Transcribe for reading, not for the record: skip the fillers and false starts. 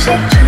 Shake,